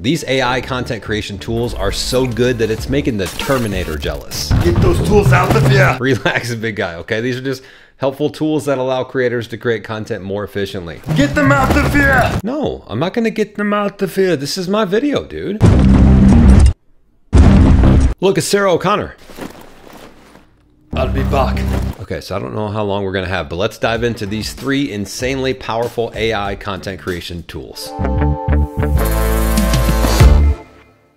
These AI content creation tools are so good that it's making the Terminator jealous. Get those tools out of here! Relax, big guy, okay? These are just helpful tools that allow creators to create content more efficiently. Get them out of here! No, I'm not gonna get them out of here. This is my video, dude. Look, it's Sarah O'Connor. I'll be back. Okay, so I don't know how long we're gonna have, but let's dive into these three insanely powerful AI content creation tools.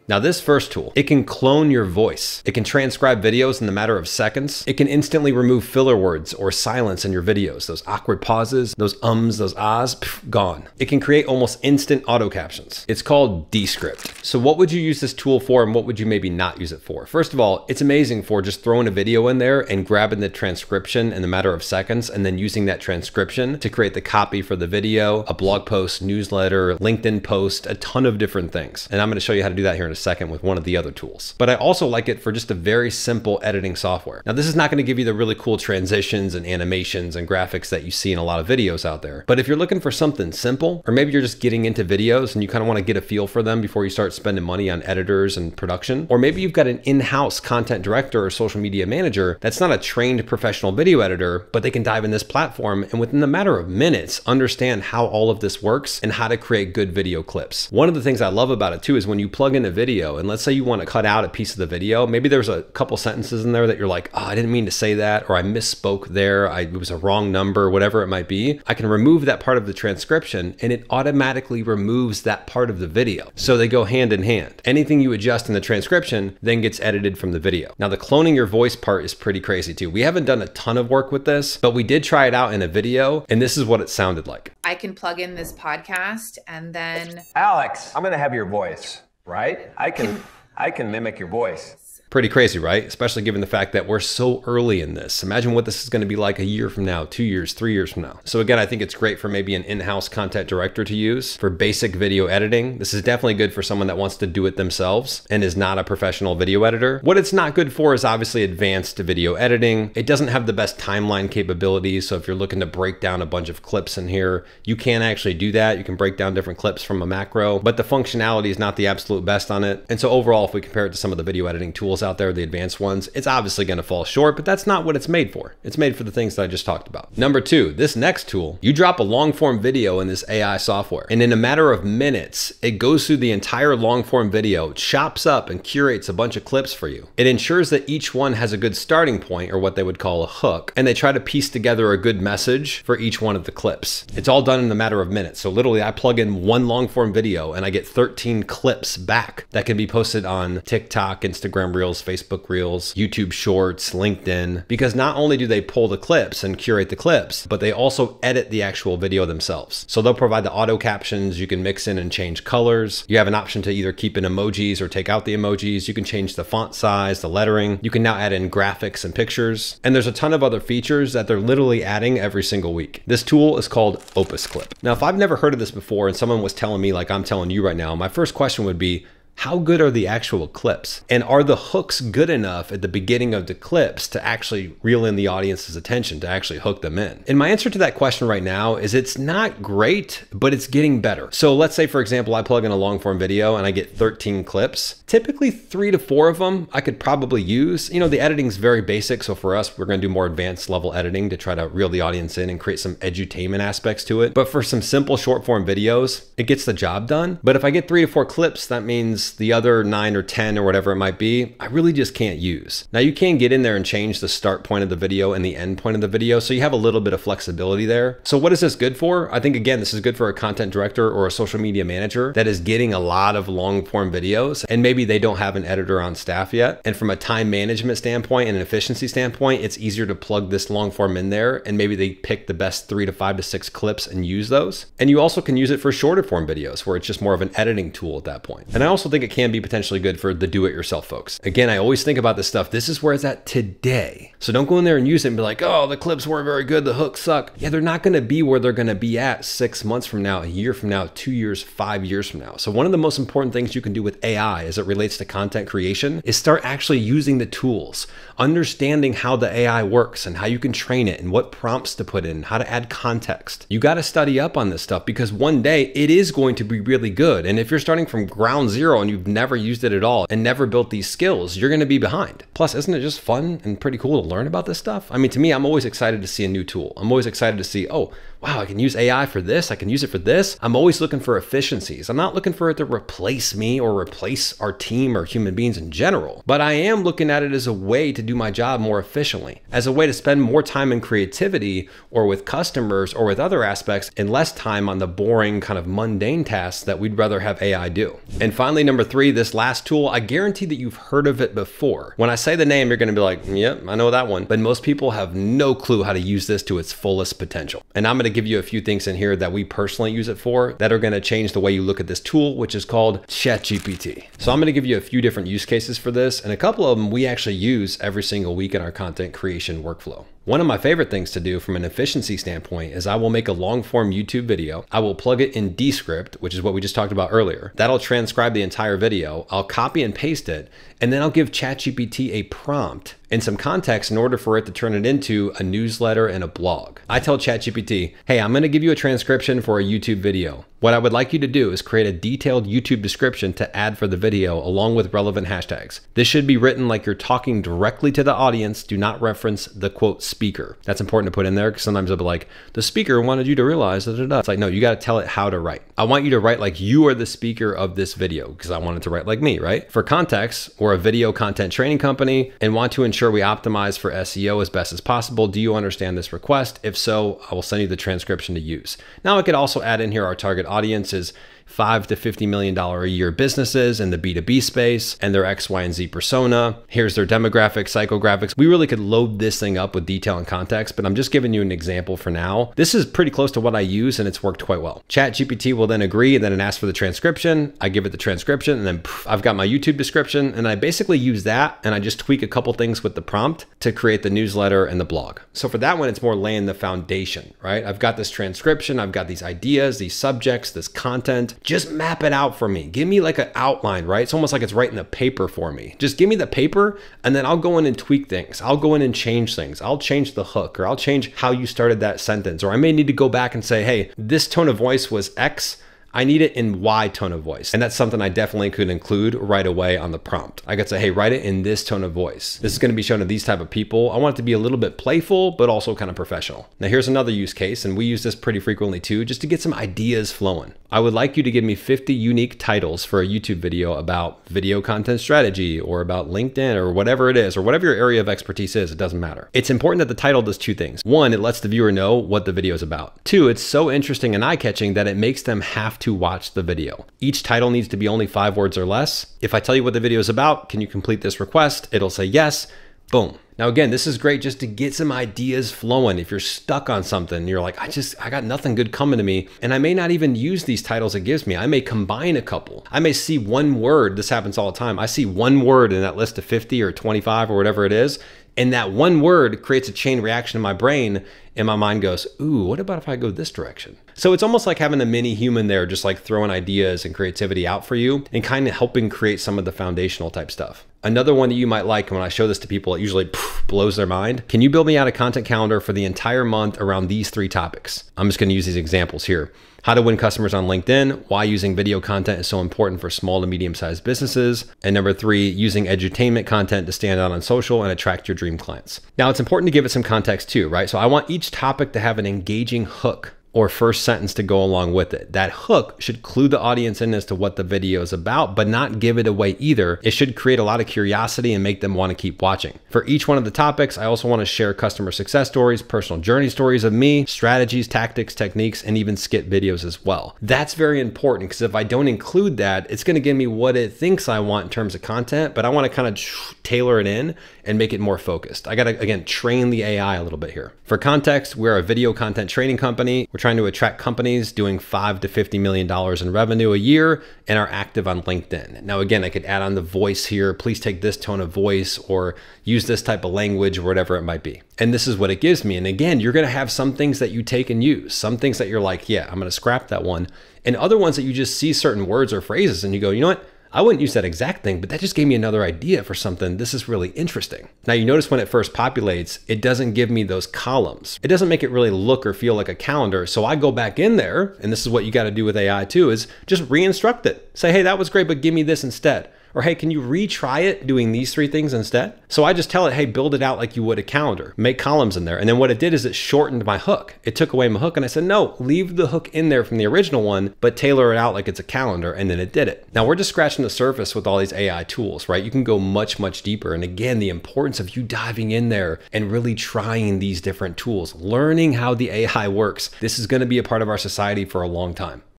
Now this first tool, it can clone your voice. It can transcribe videos in the matter of seconds. It can instantly remove filler words or silence in your videos. Those awkward pauses, those ums, those ahs, pff, gone. It can create almost instant auto captions. It's called Descript. So what would you use this tool for and what would you maybe not use it for? First of all, it's amazing for just throwing a video in there and grabbing the transcription in the matter of seconds and then using that transcription to create the copy for the video, a blog post, newsletter, LinkedIn post, a ton of different things. And I'm gonna show you how to do that here in a second with one of the other tools. But I also like it for just a very simple editing software. Now this is not going to give you the really cool transitions and animations and graphics that you see in a lot of videos out there. But if you're looking for something simple, or maybe you're just getting into videos and you kind of want to get a feel for them before you start spending money on editors and production, or maybe you've got an in-house content director or social media manager that's not a trained professional video editor, but they can dive in this platform and within the matter of minutes understand how all of this works and how to create good video clips. One of the things I love about it too is when you plug in a video and let's say you want to cut out a piece of the video, maybe there's a couple sentences in there that you're like, oh, I didn't mean to say that, or I misspoke there, it was a wrong number, whatever it might be. I can remove that part of the transcription and it automatically removes that part of the video. So they go hand in hand. Anything you adjust in the transcription then gets edited from the video. Now the cloning your voice part is pretty crazy too. We haven't done a ton of work with this, but we did try it out in a video and this is what it sounded like. I can plug in this podcast and then... Alex, I'm gonna have your voice. Right? I can mimic your voice. Pretty crazy, right? Especially given the fact that we're so early in this. Imagine what this is going to be like a year from now, 2 years, 3 years from now. So again, I think it's great for maybe an in-house content director to use for basic video editing. This is definitely good for someone that wants to do it themselves and is not a professional video editor. What it's not good for is obviously advanced video editing. It doesn't have the best timeline capabilities. So if you're looking to break down a bunch of clips in here, you can actually do that. You can break down different clips from a macro, but the functionality is not the absolute best on it. And so overall, if we compare it to some of the video editing tools out there, the advanced ones, it's obviously going to fall short, but that's not what it's made for. It's made for the things that I just talked about. Number two, this next tool, you drop a long form video in this AI software, and in a matter of minutes, it goes through the entire long form video, chops up and curates a bunch of clips for you. It ensures that each one has a good starting point, or what they would call a hook, and they try to piece together a good message for each one of the clips. It's all done in a matter of minutes. So literally I plug in one long form video and I get 13 clips back that can be posted on TikTok, Instagram Reels, Facebook Reels, YouTube Shorts, LinkedIn, because not only do they pull the clips and curate the clips, but they also edit the actual video themselves. So they'll provide the auto captions, you can mix in and change colors. You have an option to either keep in emojis or take out the emojis. You can change the font size, the lettering. You can now add in graphics and pictures. And there's a ton of other features that they're literally adding every single week. This tool is called Opus Clip. Now, if I've never heard of this before and someone was telling me like I'm telling you right now, my first question would be, how good are the actual clips? And are the hooks good enough at the beginning of the clips to actually reel in the audience's attention, to actually hook them in? And my answer to that question right now is it's not great, but it's getting better. So let's say, for example, I plug in a long form video and I get 13 clips. Typically 3 to 4 of them I could probably use. You know, the editing's very basic. So for us, we're gonna do more advanced level editing to try to reel the audience in and create some edutainment aspects to it. But for some simple short form videos, it gets the job done. But if I get 3 to 4 clips, that means the other 9 or 10 or whatever it might be, I really just can't use. Now you can get in there and change the start point of the video and the end point of the video. So you have a little bit of flexibility there. So what is this good for? I think again, this is good for a content director or a social media manager that is getting a lot of long form videos and maybe they don't have an editor on staff yet. And from a time management standpoint and an efficiency standpoint, it's easier to plug this long form in there and maybe they pick the best 3 to 5 to 6 clips and use those. And you also can use it for shorter form videos where it's just more of an editing tool at that point. And I also think think it can be potentially good for the do-it-yourself folks. Again, I always think about this stuff. This is where it's at today. So don't go in there and use it and be like, oh, the clips weren't very good, the hooks suck. Yeah, they're not gonna be where they're gonna be at 6 months from now, a year from now, 2 years, 5 years from now. So one of the most important things you can do with AI as it relates to content creation is start actually using the tools, understanding how the AI works and how you can train it and what prompts to put in, how to add context. You gotta study up on this stuff because one day it is going to be really good. And if you're starting from ground zero and you've never used it at all and never built these skills, you're gonna be behind. Plus, isn't it just fun and pretty cool to learn about this stuff? I mean, to me, I'm always excited to see a new tool. I'm always excited to see, oh, wow, I can use AI for this, I can use it for this. I'm always looking for efficiencies. I'm not looking for it to replace me or replace our team or human beings in general, but I am looking at it as a way to do my job more efficiently, as a way to spend more time in creativity or with customers or with other aspects and less time on the boring kind of mundane tasks that we'd rather have AI do. And finally, number three, this last tool, I guarantee that you've heard of it before. When I say the name, you're gonna be like, yep, I know that one. But most people have no clue how to use this to its fullest potential. And I'm gonna give you a few things in here that we personally use it for that are gonna change the way you look at this tool, which is called ChatGPT. So I'm gonna give you a few different use cases for this, and a couple of them we actually use every single week in our content creation workflow. One of my favorite things to do from an efficiency standpoint is I will make a long form YouTube video. I will plug it in Descript, which is what we just talked about earlier. That'll transcribe the entire video. I'll copy and paste it, and then I'll give ChatGPT a prompt and some context in order for it to turn it into a newsletter and a blog. I tell ChatGPT, hey, I'm gonna give you a transcription for a YouTube video. What I would like you to do is create a detailed YouTube description to add for the video along with relevant hashtags. This should be written like you're talking directly to the audience. Do not reference the quote speaker. That's important to put in there because sometimes it'll be like, the speaker wanted you to realize that it's like, no, you gotta tell it how to write. I want you to write like you are the speaker of this video because I want it to write like me, right? For context, we're a video content training company and want to ensure we optimize for SEO as best as possible. Do you understand this request? If so, I will send you the transcription to use. Now I could also add in here our target audience is $5 to $50 million a year businesses in the B2B space and their X, Y, and Z persona. Here's their demographics, psychographics. We really could load this thing up with detail and context, but I'm just giving you an example for now. This is pretty close to what I use and it's worked quite well. ChatGPT will then agree and then it asks for the transcription. I give it the transcription and then poof, I've got my YouTube description and I basically use that and I just tweak a couple things with the prompt to create the newsletter and the blog. So for that one, it's more laying the foundation, right? I've got this transcription, I've got these ideas, these subjects, this content. Just map it out for me. Give me like an outline, right? It's almost like it's writing the paper for me. Just give me the paper and then I'll go in and tweak things. I'll go in and change things. I'll change the hook or I'll change how you started that sentence. Or I may need to go back and say, hey, this tone of voice was X. I need it in Y tone of voice. And that's something I definitely could include right away on the prompt. I could say, hey, write it in this tone of voice. This is gonna be shown to these type of people. I want it to be a little bit playful, but also kind of professional. Now here's another use case, and we use this pretty frequently too, just to get some ideas flowing. I would like you to give me 50 unique titles for a YouTube video about video content strategy or about LinkedIn or whatever it is, or whatever your area of expertise is, it doesn't matter. It's important that the title does two things. One, it lets the viewer know what the video is about. Two, it's so interesting and eye-catching that it makes them have to watch the video. Each title needs to be only 5 words or less. If I tell you what the video is about, can you complete this request? It'll say yes, boom. Now again, this is great just to get some ideas flowing. If you're stuck on something, you're like, I got nothing good coming to me. And I may not even use these titles it gives me. I may combine a couple. I may see one word, this happens all the time. I see one word in that list of 50 or 25 or whatever it is. And that one word creates a chain reaction in my brain and my mind goes, ooh, what about if I go this direction? So it's almost like having a mini human there, just like throwing ideas and creativity out for you and kind of helping create some of the foundational type stuff. Another one that you might like, and when I show this to people, it usually blows their mind. Can you build me out a content calendar for the entire month around these 3 topics? I'm just gonna use these examples here. How to win customers on LinkedIn, why using video content is so important for small to medium-sized businesses, and number 3, using edutainment content to stand out on social and attract your dream clients. Now, it's important to give it some context too, right? So I want each topic to have an engaging hook or first sentence to go along with it. That hook should clue the audience in as to what the video is about, but not give it away either. It should create a lot of curiosity and make them want to keep watching. For each one of the topics, I also want to share customer success stories, personal journey stories of me, strategies, tactics, techniques, and even skit videos as well. That's very important because if I don't include that, it's going to give me what it thinks I want in terms of content, but I want to kind of tailor it in and make it more focused. I got to, again, train the AI a little bit here. For context, we're a video content training company. We're trying to attract companies doing $5 to $50 million in revenue a year and are active on LinkedIn. Now, again, I could add on the voice here. Please take this tone of voice or use this type of language or whatever it might be. And this is what it gives me. And again, you're going to have some things that you take and use, some things that you're like, yeah, I'm going to scrap that one. And other ones that you just see certain words or phrases and you go, you know what? I wouldn't use that exact thing, but that just gave me another idea for something. This is really interesting. Now you notice when it first populates, it doesn't give me those columns. It doesn't make it really look or feel like a calendar. So I go back in there, and this is what you gotta do with AI too, is just re-instruct it. Say, hey, that was great, but give me this instead. Or hey, can you retry it doing these three things instead? So I just tell it, hey, build it out like you would a calendar, make columns in there. And then what it did is it shortened my hook. It took away my hook and I said, no, leave the hook in there from the original one, but tailor it out like it's a calendar, and then it did it. Now we're just scratching the surface with all these AI tools, right? You can go much, much deeper. And again, the importance of you diving in there and really trying these different tools, learning how the AI works. This is gonna be a part of our society for a long time.